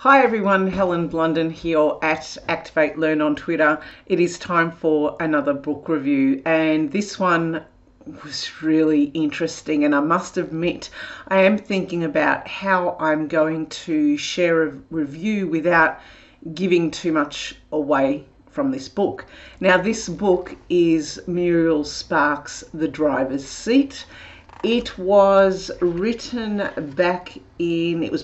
Hi everyone, Helen Blunden here at Activate Learn on Twitter. It is time for another book review, and this one was really interesting, and I must admit I am thinking about how I'm going to share a review without giving too much away from this book. Now, this book is Muriel Sparks' The Driver's Seat. It was written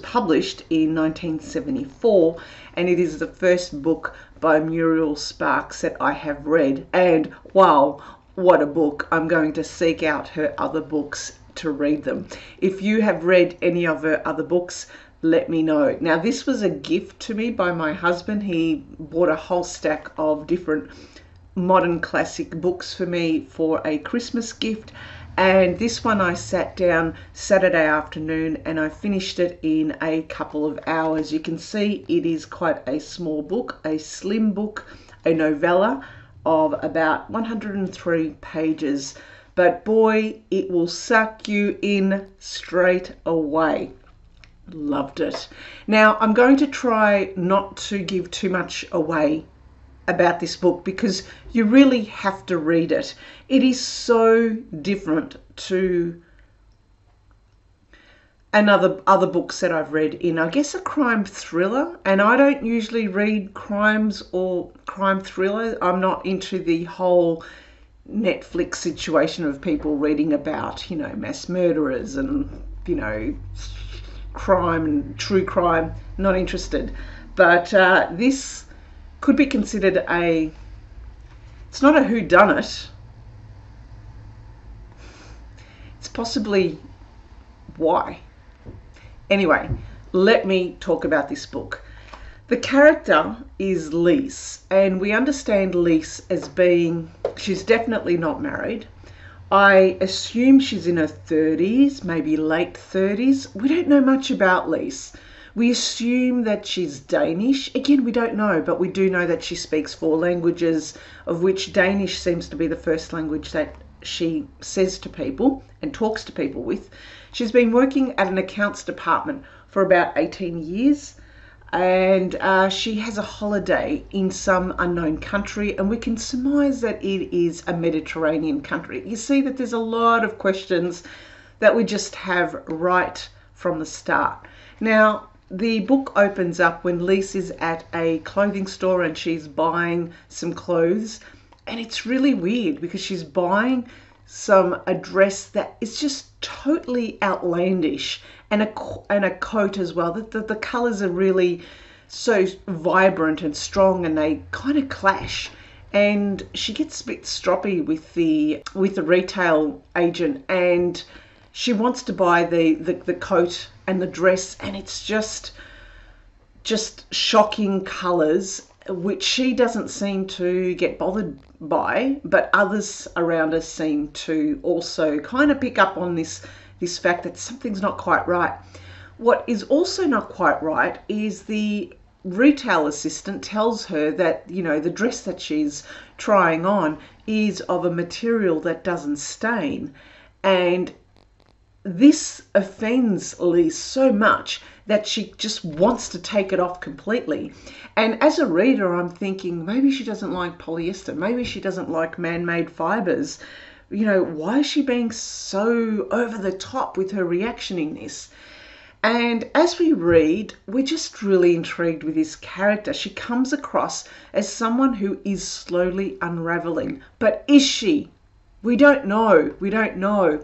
published in 1974, and it is the first book by Muriel Sparks that I have read. And wow, what a book. I'm going to seek out her other books to read them. If you have read any of her other books, let me know. Now, this was a gift to me by my husband. He bought a whole stack of different modern classic books for me for a Christmas gift. And this one I sat down Saturday afternoon and I finished it in a couple of hours. You can see it is quite a small book, a slim book, a novella of about 103 pages. But boy, it will suck you in straight away. Loved it. Now, I'm going to try not to give too much away about this book because you really have to read it. It is so different to other books that I've read in, I guess, a crime thriller, and I don't usually read crimes or crime thrillers. I'm not into the whole Netflix situation of people reading about, you know, mass murderers and, you know, crime and true crime. Not interested. But this could be considered it's not a whodunit. It's possibly why. Anyway, let me talk about this book. The character is Lise, and we understand Lise as being, she's definitely not married. I assume she's in her 30s, maybe late 30s. We don't know much about Lise. We assume that she's Danish. Again, we don't know, but we do know that she speaks 4 languages, of which Danish seems to be the first language that she says to people and talks to people with. She's been working at an accounts department for about 18 years, and she has a holiday in some unknown country, and we can surmise that it is a Mediterranean country. You see that there's a lot of questions that we just have right from the start. Now, the book opens up when Lise is at a clothing store and she's buying some clothes, and it's really weird because she's buying a dress that is just totally outlandish, and a coat as well. The colors are really so vibrant and strong, and they kind of clash, and she gets a bit stroppy with the retail agent, and she wants to buy the coat and the dress, and it's just shocking colors, which she doesn't seem to get bothered by, but others around her seem to also kind of pick up on this fact that something's not quite right. What is also not quite right is the retail assistant tells her that, you know, the dress that she's trying on is of a material that doesn't stain, and this offends Lise so much that she just wants to take it off completely. And as a reader, I'm thinking, maybe she doesn't like polyester, maybe she doesn't like man-made fibers. You know, why is she being so over the top with her reaction in this? And as we read, we're just really intrigued with this character. She comes across as someone who is slowly unraveling. But is she? We don't know. We don't know.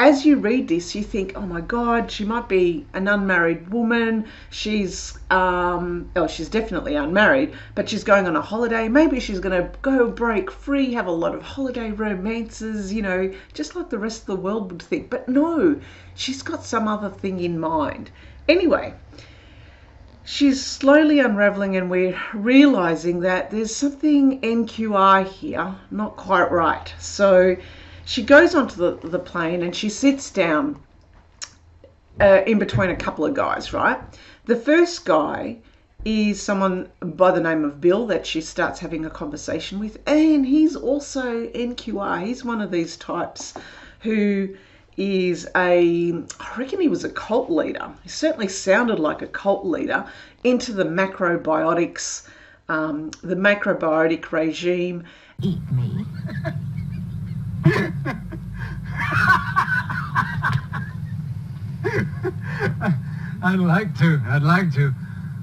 As you read this, you think, oh my God, she might be an unmarried woman. She's definitely unmarried, but she's going on a holiday. Maybe she's going to go break free, have a lot of holiday romances, you know, just like the rest of the world would think. But no, she's got some other thing in mind. Anyway, she's slowly unraveling, and we're realizing that there's something NQI here, not quite right. So she goes onto the plane and she sits down in between a couple of guys, right? The first guy is someone by the name of Bill that she starts having a conversation with, and he's also NQI. He's one of these types who is I reckon he was a cult leader. He certainly sounded like a cult leader, into the macrobiotics, the macrobiotic regime. Eat me. I'd like to.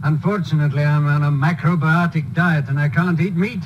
Unfortunately, I'm on a macrobiotic diet and I can't eat meat.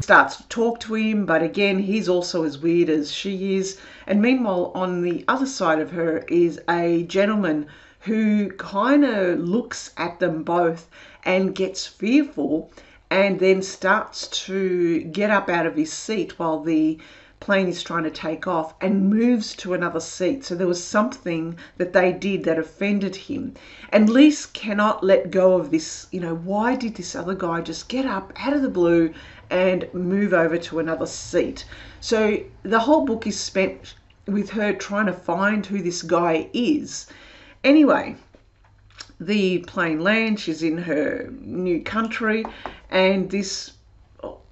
Starts to talk to him, but again, he's also as weird as she is. And meanwhile, on the other side of her is a gentleman who kind of looks at them both and gets fearful and then starts to get up out of his seat while the plane is trying to take off and moves to another seat. So there was something that they did that offended him. And Lise cannot let go of this. You know, why did this other guy just get up out of the blue and move over to another seat? So the whole book is spent with her trying to find who this guy is. Anyway, the plane lands, she's in her new country, and this,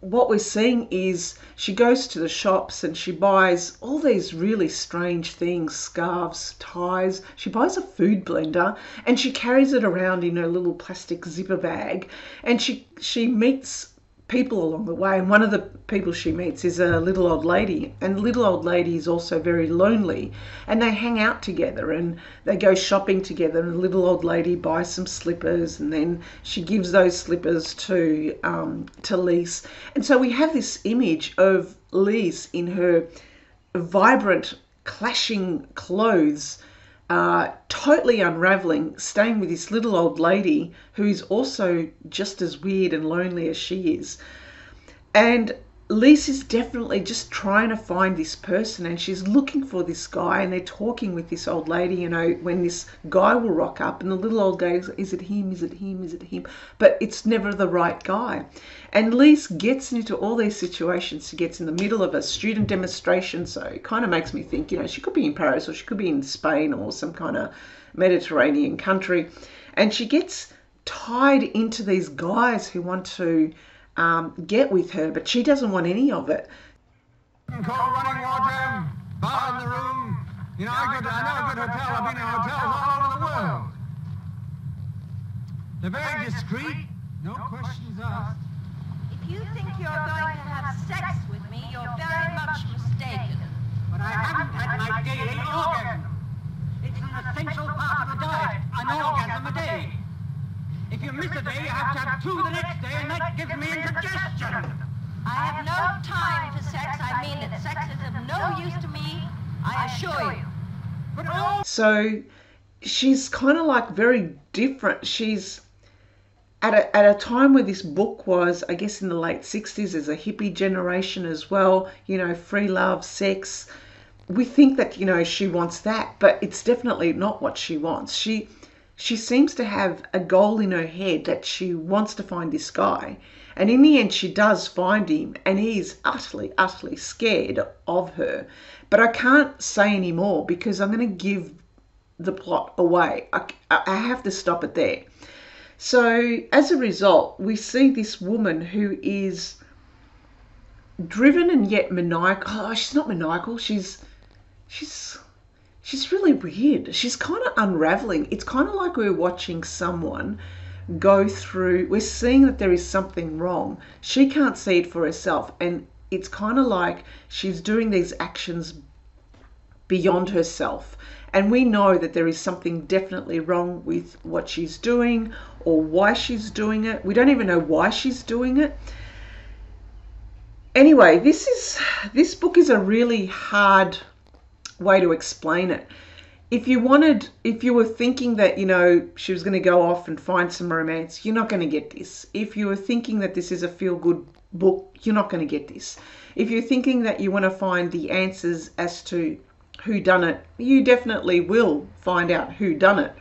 what we're seeing is she goes to the shops and she buys all these really strange things, scarves, ties. She buys a food blender and she carries it around in her little plastic zipper bag, and she meets people along the way. And one of the people she meets is a little old lady, and the little old lady is also very lonely, and they hang out together and they go shopping together, and the little old lady buys some slippers and then she gives those slippers to Lise. And so we have this image of Lise in her vibrant, clashing clothes, totally unraveling, staying with this little old lady who is also just as weird and lonely as she is. And Lise is definitely just trying to find this person, and she's looking for this guy, and they're talking with this old lady, you know, when this guy will rock up, and the little old guy goes, is it him, is it him, is it him? But it's never the right guy. And Lise gets into all these situations. She gets in the middle of a student demonstration, so it kind of makes me think, you know, she could be in Paris or she could be in Spain or some kind of Mediterranean country. And she gets tied into these guys who want to get with her, but she doesn't want any of it. Call running order, bar in the room. You know, I know a good hotel. I've been in hotels all over the world. They're very discreet, no questions asked. If you think you're going to have sex with me, you're very much mistaken. But I haven't had my daily orgasm. It's an essential part of the diet, an orgasm a day. If you miss a day, you have to have two the next day, and that gives me indigestion. I have no time for sex. I mean that sex is of no use to me, I assure you. But so she's kind of like very different. She's at a time where this book was, I guess, in the late 60s, there's a hippie generation as well, you know, free love, sex. We think that, you know, she wants that, but it's definitely not what she wants. She seems to have a goal in her head that she wants to find this guy. And in the end, she does find him, and he's utterly, utterly scared of her. But I can't say any more because I'm going to give the plot away. I have to stop it there. So as a result, we see this woman who is driven and yet maniacal. Oh, she's not maniacal. She's really weird. She's kind of unraveling. It's kind of like we're watching someone go through, we're seeing that there is something wrong. She can't see it for herself. And it's kind of like she's doing these actions beyond herself. And we know that there is something definitely wrong with what she's doing or why she's doing it. We don't even know why she's doing it. Anyway, this book is a really hard way to explain it. If you were thinking that, you know, she was going to go off and find some romance, you're not going to get this. If you were thinking that this is a feel-good book, you're not going to get this. If you're thinking that you want to find the answers as to who done it, you definitely will find out who done it.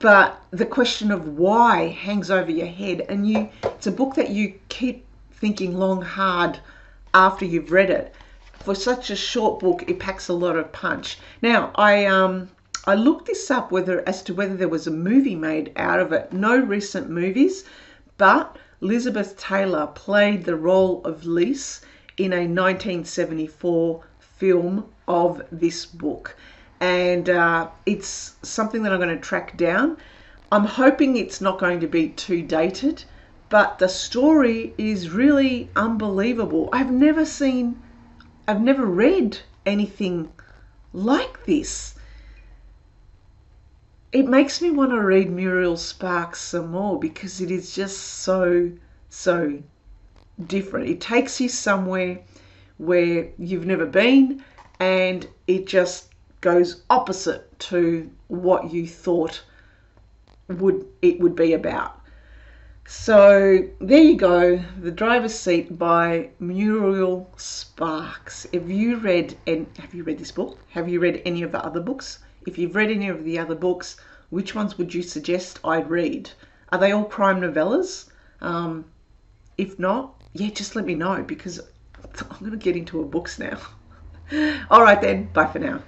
But the question of why hangs over your head, and it's a book that you keep thinking long, hard after you've read it. For such a short book, it packs a lot of punch. Now, I looked this up as to whether there was a movie made out of it. No recent movies, but Elizabeth Taylor played the role of Lise in a 1974 film of this book. And it's something that I'm going to track down. I'm hoping it's not going to be too dated, but the story is really unbelievable. I've never read anything like this. It makes me want to read Muriel Sparks some more, because it is just so different. It takes you somewhere where you've never been, and it just goes opposite to what you thought it would be about. So there you go, The Driver's Seat by Muriel Sparks. Have you read this book? Have you read any of the other books? If you've read any of the other books, which ones would you suggest I read? Are they all crime novellas? If not, yeah, just let me know, because I'm going to get into a books now. All right then, bye for now.